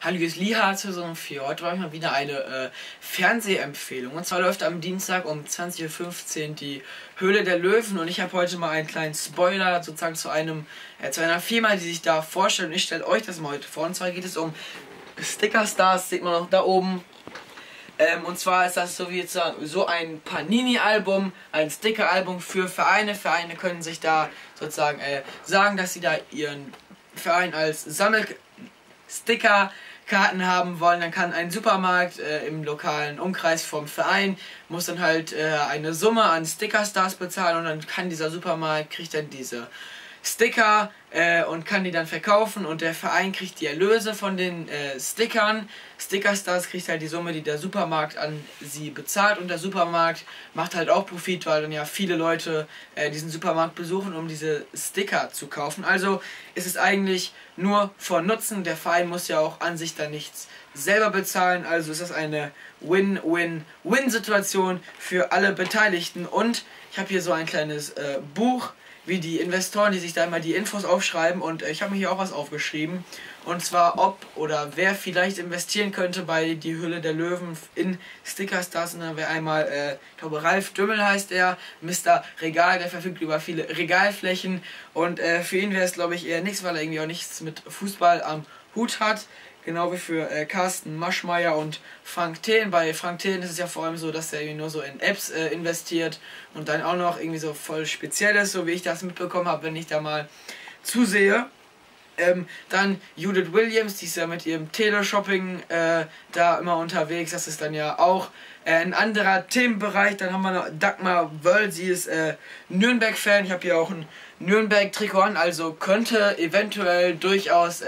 Halliges Liha zu so einem Fjord war ich mal wieder eine Fernsehempfehlung. Und zwar läuft am Dienstag um 20:15 Uhr die Höhle der Löwen und ich habe heute mal einen kleinen Spoiler sozusagen zu einer Firma, die sich da vorstellt, und ich stelle euch das mal heute vor. Und zwar geht es um Sticker Stars, sieht man noch da oben. Und zwar ist das so wie jetzt so ein Panini-Album, ein Sticker-Album für Vereine. Vereine können sich da sozusagen sagen, dass sie da ihren Verein als Sammelstickerkarten haben wollen. Dann kann ein Supermarkt im lokalen Umkreis vom Verein, muss dann halt eine Summe an Sticker-Stars bezahlen, und dann kann dieser Supermarkt, kriegt dann diese Sticker und kann die dann verkaufen, und der Verein kriegt die Erlöse von den Stickern. Sticker Stars kriegt halt die Summe, die der Supermarkt an sie bezahlt, und der Supermarkt macht halt auch Profit, weil dann ja viele Leute diesen Supermarkt besuchen, um diese Sticker zu kaufen. Also ist es eigentlich nur von Nutzen, der Verein muss ja auch an sich dann nichts selber bezahlen, also ist das eine Win-Win-Win-Situation für alle Beteiligten. Und ich habe hier so ein kleines Buch, wie die Investoren, die sich da immer die Infos aufschreiben, und ich habe mir hier auch was aufgeschrieben, und zwar ob oder wer vielleicht investieren könnte bei die Höhle der Löwen in Sticker Stars. Und dann wäre einmal, ich glaube Ralf Dümmel heißt er, Mr. Regal, der verfügt über viele Regalflächen, und für ihn wäre es glaube ich eher nichts, weil er irgendwie auch nichts mit Fußball am Hut hat. Genau wie für Carsten Maschmeyer und Frank Thelen. Bei Frank Thelen ist es ja vor allem so, dass er nur so in Apps investiert und dann auch noch irgendwie so voll Spezielles, so wie ich das mitbekommen habe, wenn ich da mal zusehe. Dann Judith Williams, die ist ja mit ihrem Teleshopping da immer unterwegs. Das ist dann ja auch ein anderer Themenbereich. Dann haben wir noch Dagmar Wörl, sie ist Nürnberg-Fan. Ich habe hier auch ein Nürnberg-Trikot an, also könnte eventuell durchaus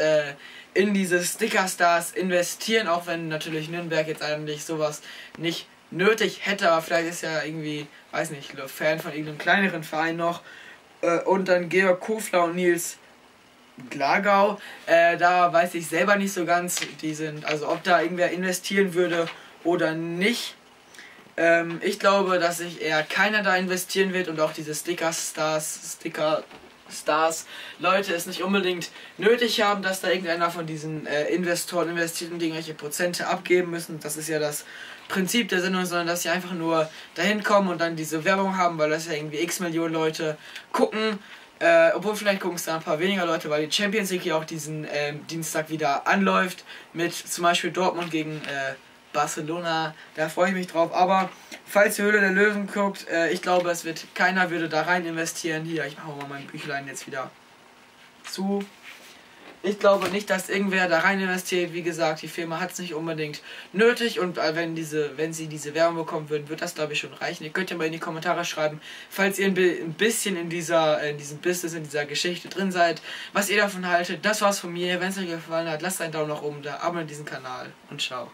in diese Sticker Stars investieren, auch wenn natürlich Nürnberg jetzt eigentlich sowas nicht nötig hätte, aber vielleicht ist ja irgendwie, weiß nicht, Fan von irgendeinem kleineren Verein noch. Und dann Georg Kofler und Nils Glagau, da weiß ich selber nicht so ganz, die sind, also ob da irgendwer investieren würde oder nicht. Ich glaube, dass sich eher keiner da investieren wird, und auch diese Sticker Stars Leute es nicht unbedingt nötig haben, dass da irgendeiner von diesen Investoren investiert und irgendwelche Prozente abgeben müssen. Das ist ja das Prinzip der Sendung, sondern dass sie einfach nur dahin kommen und dann diese Werbung haben, weil das ja irgendwie x-Millionen Leute gucken. Obwohl vielleicht gucken es da ein paar weniger Leute, weil die Champions League ja auch diesen Dienstag wieder anläuft, mit zum Beispiel Dortmund gegen Barcelona, da freue ich mich drauf. Aber falls ihr Höhle der Löwen guckt, ich glaube, es wird keiner würde da rein investieren. Hier, ich mache mal mein Büchlein jetzt wieder zu. Ich glaube nicht, dass irgendwer da rein investiert. Wie gesagt, die Firma hat es nicht unbedingt nötig, und wenn sie diese Werbung bekommen würden, wird das glaube ich schon reichen. Ihr könnt ja mal in die Kommentare schreiben, falls ihr ein bisschen in diesem Business, in dieser Geschichte drin seid, was ihr davon haltet. Das war's von mir. Wenn es euch gefallen hat, lasst einen Daumen nach oben da, abonniert diesen Kanal und ciao.